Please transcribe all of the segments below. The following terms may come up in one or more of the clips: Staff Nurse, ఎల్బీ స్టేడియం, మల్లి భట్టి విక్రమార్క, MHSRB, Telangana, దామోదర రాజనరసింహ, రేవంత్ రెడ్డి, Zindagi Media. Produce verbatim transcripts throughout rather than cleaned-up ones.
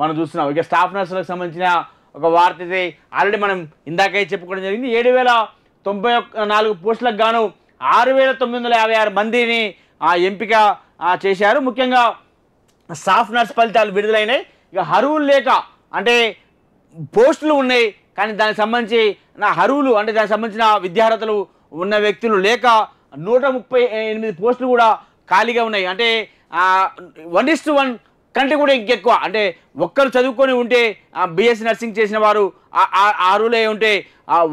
మనం చూస్తున్నాం. ఇక స్టాఫ్ నర్సులకు సంబంధించిన ఒక వార్త ఇది ఆల్రెడీ మనం ఇందాకే చెప్పుకోవడం జరిగింది. ఏడు వేల తొంభై ఒక్క నాలుగు పోస్టులకు గాను ఆరు వేల తొమ్మిది వందల యాభై ఆరు మందిని ఎంపిక చేశారు. ముఖ్యంగా స్టాఫ్ నర్స్ ఫలితాలు విడుదలైనాయి. ఇక అర్హులు లేక అంటే పోస్టులు ఉన్నాయి కానీ దానికి సంబంధించి నా అర్హులు అంటే దానికి సంబంధించిన విద్యార్హతలు ఉన్న వ్యక్తులు లేక నూట ముప్పై ఎనిమిది పోస్టులు కూడా ఖాళీగా ఉన్నాయి. అంటే వన్ ఇస్ టు వన్ కంటే కూడా ఇంకెక్కువ, అంటే ఒక్కరు చదువుకొని ఉంటే బిఎస్సీ నర్సింగ్ చేసిన వారు అర్హులే ఉంటే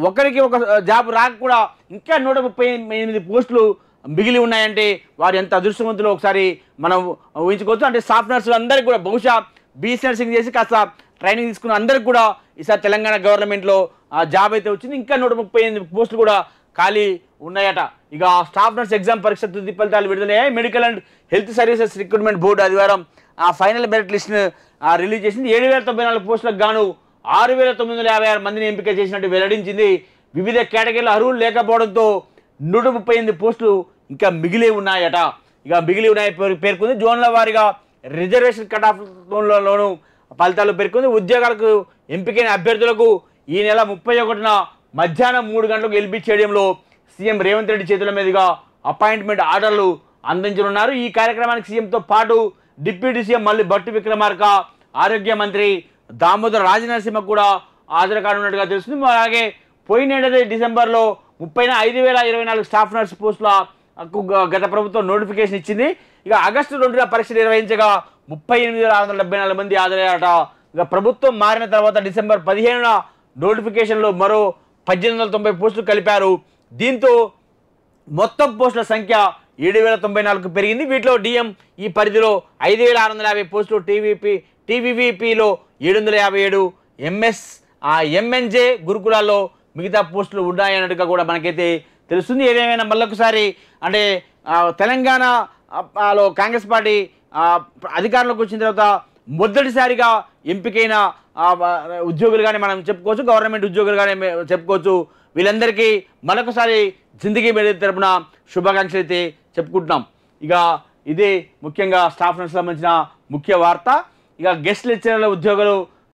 ఒకరికి ఒక జాబ్ రాక కూడా ఇంకా నూట ముప్పై ఎనిమిది పోస్టులు మిగిలి ఉన్నాయంటే వారు ఎంత అదృష్టవంతులు ఒకసారి మనం ఊహించుకోవచ్చు. అంటే స్టాఫ్ నర్సులు అందరికీ కూడా బహుశా బిఎస్సీ నర్సింగ్ చేసి కాస్త ట్రైనింగ్ తీసుకున్న అందరికి కూడా ఈసారి తెలంగాణ గవర్నమెంట్లో జాబ్ అయితే వచ్చింది. ఇంకా నూట ముప్పై ఎనిమిది పోస్టులు కూడా ఖాళీ ఉన్నాయట. ఇక స్టాఫ్ నర్స్ ఎగ్జామ్ పరీక్ష తుది ఫలితాలు విడుదలయ్యాయి. Medical and health services recruitment board ఆదివారం ఆ ఫైనల్ మెరిట్ లిస్ట్ను రిలీజ్ చేసింది. ఏడు వేల తొంభై నాలుగు పోస్టులకు గాను ఆరు వేల తొమ్మిది వందల యాభై ఆరు మందిని ఎంపిక చేసినట్టు వెల్లడించింది. వివిధ కేటగిరీల అర్హులు లేకపోవడంతో నూట ముప్పై ఎనిమిది పోస్టులు ఇంకా మిగిలి ఉన్నాయట. ఇక మిగిలి ఉన్నాయి పేర్కొంది. జోన్ల వారీగా రిజర్వేషన్ కట్ ఆఫ్ జోన్లలోనూ ఫలితాలు పేర్కొంది. ఉద్యోగాలకు ఎంపికైన అభ్యర్థులకు ఈ నెల ముప్పై ఒకటిన మధ్యాహ్నం మూడు గంటలకు ఎల్బీ స్టేడియంలో సీఎం రేవంత్ రెడ్డి చేతుల మీదుగా అపాయింట్మెంట్ ఆర్డర్లు అందించనున్నారు. ఈ కార్యక్రమానికి సీఎంతో పాటు డిప్యూటీ సీఎం మల్లి భట్టి విక్రమార్క, ఆరోగ్య మంత్రి దామోదర రాజనరసింహ కూడా హాజరు కానున్నట్టుగా తెలుస్తుంది. అలాగే పోయినేడాది డిసెంబర్లో ముప్పైన ఐదు వేల ఇరవై నాలుగు స్టాఫ్ నర్స్ పోస్టులకు గత ప్రభుత్వం నోటిఫికేషన్ ఇచ్చింది. ఇక ఆగస్టు రెండున పరీక్ష నిర్వహించగా ముప్పై ఎనిమిది వేల ఆరు వందల డెబ్బై నాలుగు మంది హాజరయ్యారట. ఇక ప్రభుత్వం మారిన తర్వాత డిసెంబర్ పదిహేనున నోటిఫికేషన్లో మరో పద్దెనిమిది వందల తొంభై పోస్టులు కలిపారు. దీంతో మొత్తం పోస్టుల సంఖ్య ఏడు వేల తొంభై నాలుగు పెరిగింది. వీటిలో డిఎం ఈ పరిధిలో ఐదు వేల ఆరు వందల యాభై పోస్టులు, టీవీపీ టీవీవీపీలో ఏడు వందల యాభై ఏడు, ఎంఎస్ ఎంఎన్జే గురుకులాల్లో మిగతా పోస్టులు ఉన్నాయన్నట్టుగా కూడా మనకైతే తెలుస్తుంది. ఏదేమైనా మళ్ళొకసారి అంటే తెలంగాణలో కాంగ్రెస్ పార్టీ అధికారంలోకి వచ్చిన తర్వాత మొదటిసారిగా ఎంపికైన ఉద్యోగులుగానే మనం చెప్పుకోవచ్చు, గవర్నమెంట్ ఉద్యోగులుగానే చెప్పుకోవచ్చు. వీళ్ళందరికీ మరొకసారి జిందగీ మీడియా తరపున శుభాకాంక్షలు అయితే చెప్పుకుంటున్నాం. ఇక ఇది ముఖ్యంగా స్టాఫ్ నర్సులకు సంబంధించిన ముఖ్య వార్త. ఇక గెస్ట్ లెక్చరర్ల ఉద్యోగులు